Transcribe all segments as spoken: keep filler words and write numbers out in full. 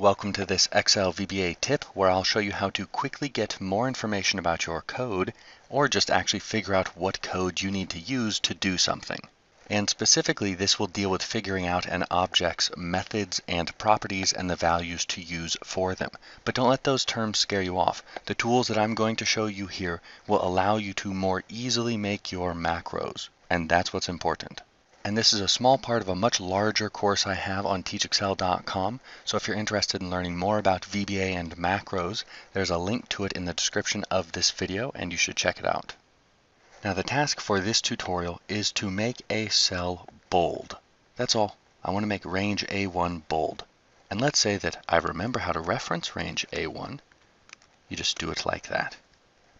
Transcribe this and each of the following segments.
Welcome to this Excel V B A tip where I'll show you how to quickly get more information about your code or just actually figure out what code you need to use to do something. And specifically, this will deal with figuring out an object's methods and properties and the values to use for them. But don't let those terms scare you off. The tools that I'm going to show you here will allow you to more easily make your macros, and that's what's important. And this is a small part of a much larger course I have on Teach Excel dot com. So if you're interested in learning more about V B A and macros, there's a link to it in the description of this video, and you should check it out. Now the task for this tutorial is to make a cell bold. That's all. I want to make range A one bold. And let's say that I remember how to reference range A one. You just do it like that.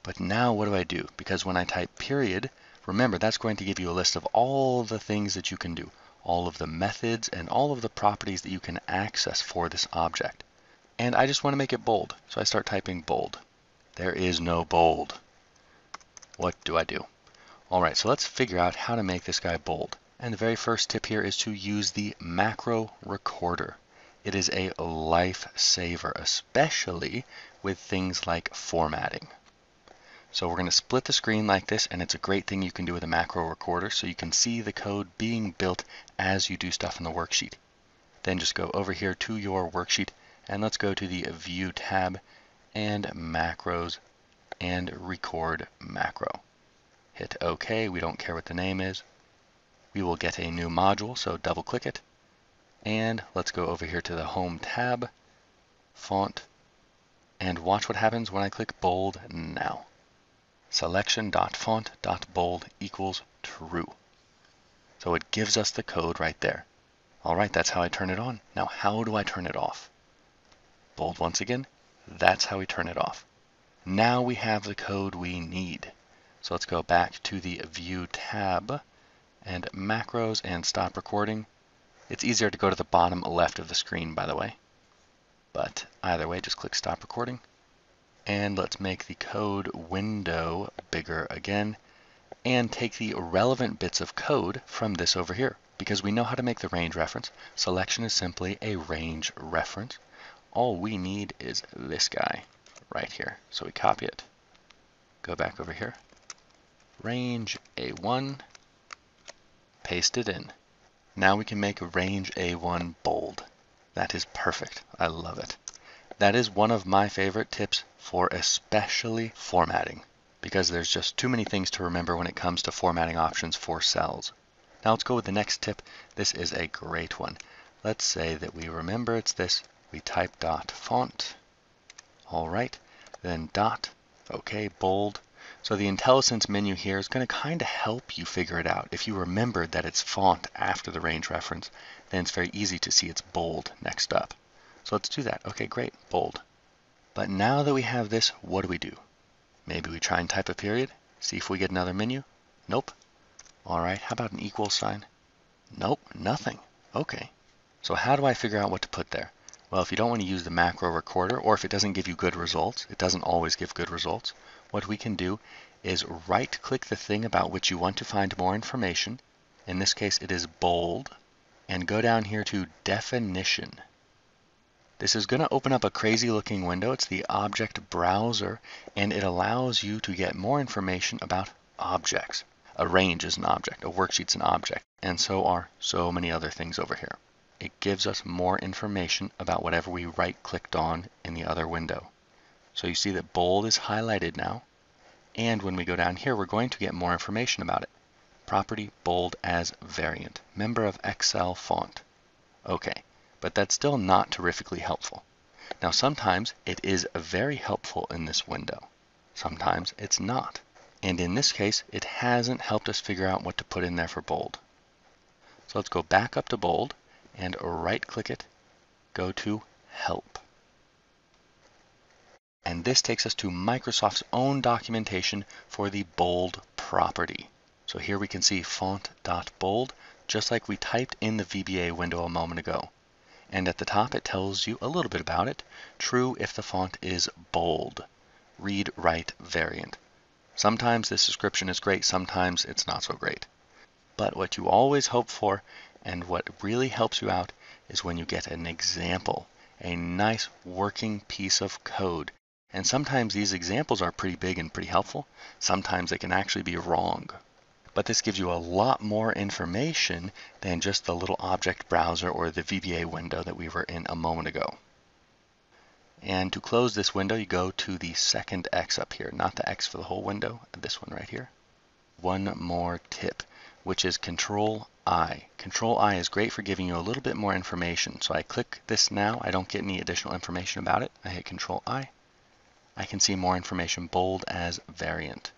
But now what do I do? Because when I type period, remember, that's going to give you a list of all the things that you can do, all of the methods and all of the properties that you can access for this object. And I just want to make it bold, so I start typing bold. There is no bold. What do I do? All right, so let's figure out how to make this guy bold. And the very first tip here is to use the Macro Recorder. It is a lifesaver, especially with things like formatting. So we're going to split the screen like this, and it's a great thing you can do with a macro recorder so you can see the code being built as you do stuff in the worksheet. Then just go over here to your worksheet, and let's go to the View tab and Macros and Record Macro. Hit OK. We don't care what the name is. We will get a new module, so double click it. And let's go over here to the Home tab, Font, and watch what happens when I click Bold Now. Selection.font.bold equals true. So it gives us the code right there. All right, that's how I turn it on. Now, how do I turn it off? Bold once again. That's how we turn it off. Now we have the code we need. So let's go back to the View tab and Macros and Stop Recording. It's easier to go to the bottom left of the screen, by the way. But either way, just click Stop Recording. And let's make the code window bigger again and take the relevant bits of code from this over here, because we know how to make the range reference. Selection is simply a range reference. All we need is this guy right here. So we copy it, go back over here, range A one, paste it in. Now we can make range A one bold. That is perfect. I love it. That is one of my favorite tips for especially formatting, because there's just too many things to remember when it comes to formatting options for cells. Now let's go with the next tip. This is a great one. Let's say that we remember it's this. We type dot font. All right, then dot, okay, bold. So the IntelliSense menu here is going to kind of help you figure it out. If you remembered that it's font after the range reference, then it's very easy to see it's bold next up. So let's do that. Okay, great, bold. But now that we have this, what do we do? Maybe we try and type a period, see if we get another menu. Nope. All right, how about an equal sign? Nope, nothing. Okay. So how do I figure out what to put there? Well, if you don't want to use the macro recorder, or if it doesn't give you good results, it doesn't always give good results, what we can do is right-click the thing about which you want to find more information. In this case, it is bold, and go down here to Definition. This is going to open up a crazy looking window. It's the Object Browser, and it allows you to get more information about objects. A range is an object, a worksheet's an object, and so are so many other things over here. It gives us more information about whatever we right-clicked on in the other window. So you see that bold is highlighted now, and when we go down here, we're going to get more information about it. Property bold as variant, member of Excel font. Okay. But that's still not terrifically helpful. Now sometimes it is very helpful in this window. Sometimes it's not. And in this case, it hasn't helped us figure out what to put in there for bold. So let's go back up to bold and right-click it, go to Help. And this takes us to Microsoft's own documentation for the bold property. So here we can see font.bold, just like we typed in the V B A window a moment ago. And at the top, it tells you a little bit about it. True if the font is bold. Read, write, variant. Sometimes this description is great, sometimes it's not so great. But what you always hope for, and what really helps you out, is when you get an example. a nice working piece of code. And sometimes these examples are pretty big and pretty helpful. Sometimes they can actually be wrong. But this gives you a lot more information than just the little object browser or the V B A window that we were in a moment ago. And to close this window, you go to the second X up here, not the X for the whole window, this one right here. One more tip, which is Control I. Control I is great for giving you a little bit more information. So I click this now. I don't get any additional information about it. I hit Control I. I can see more information, bold as variant.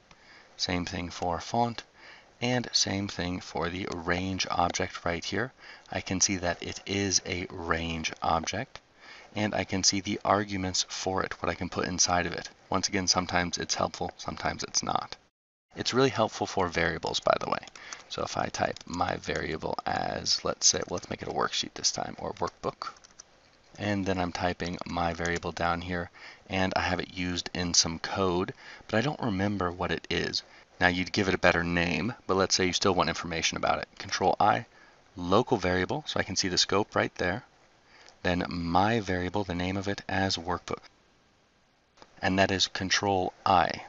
Same thing for font. And same thing for the range object right here. I can see that it is a range object, and I can see the arguments for it, what I can put inside of it. Once again, sometimes it's helpful, sometimes it's not. It's really helpful for variables, by the way. So if I type my variable as, let's say, well, let's make it a worksheet this time, or workbook, and then I'm typing my variable down here, and I have it used in some code, but I don't remember what it is. Now you'd give it a better name, but let's say you still want information about it. Control I, local variable, so I can see the scope right there. Then my variable, the name of it as workbook. And that is Control I.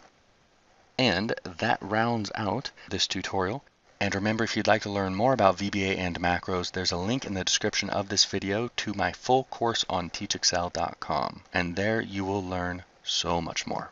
And that rounds out this tutorial. And remember, if you'd like to learn more about V B A and macros, there's a link in the description of this video to my full course on Teach Excel dot com. And there you will learn so much more.